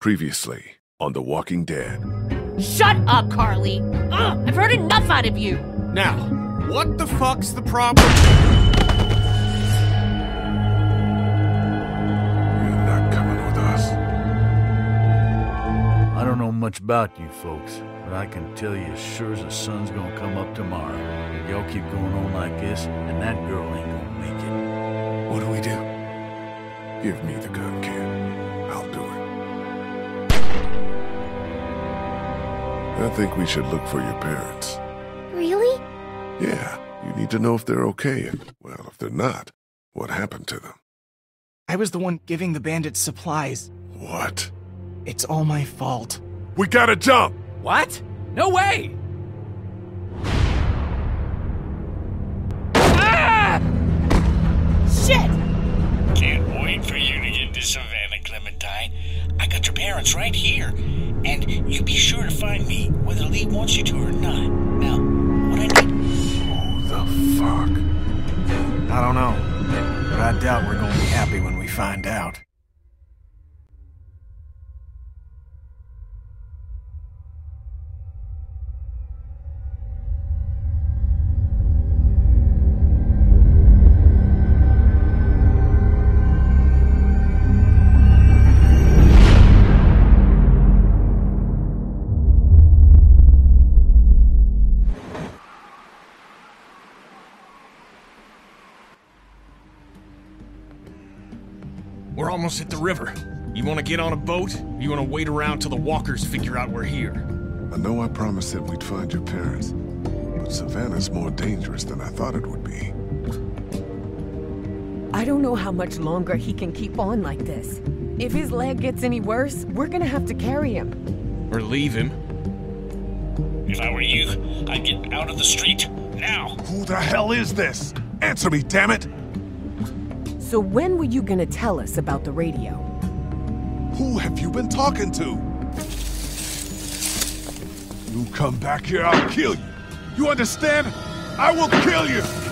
Previously on The Walking Dead. Shut up, Carly! I've heard enough out of you! Now, what the fuck's the problem? You're not coming with us. I don't know much about you folks, but I can tell you as sure as the sun's gonna come up tomorrow. If y'all keep going on like this, and that girl ain't gonna make it. What do we do? Give me the gun, kid. I'll do it. I think we should look for your parents. Really? Yeah. You need to know if they're okay and, well, if they're not, what happened to them. I was the one giving the bandits supplies. What? It's all my fault. We gotta jump! What? No way! Ah! Shit! Can't wait for you to get to Savannah, Clementine. I got your parents right here. And you be sure to find me, whether Lee wants you to or not. Now, what I need... Oh, the fuck? I don't know. But I doubt we're gonna be happy when we find out. We're almost at the river. You want to get on a boat? Or you want to wait around till the walkers figure out we're here? I know I promised that we'd find your parents, but Savannah's more dangerous than I thought it would be. I don't know how much longer he can keep on like this. If his leg gets any worse, we're gonna have to carry him. Or leave him. If I were you, I'd get out of the street, now! Who the hell is this? Answer me, damn it! So when were you gonna tell us about the radio? Who have you been talking to? You come back here, I'll kill you. You understand? I will kill you!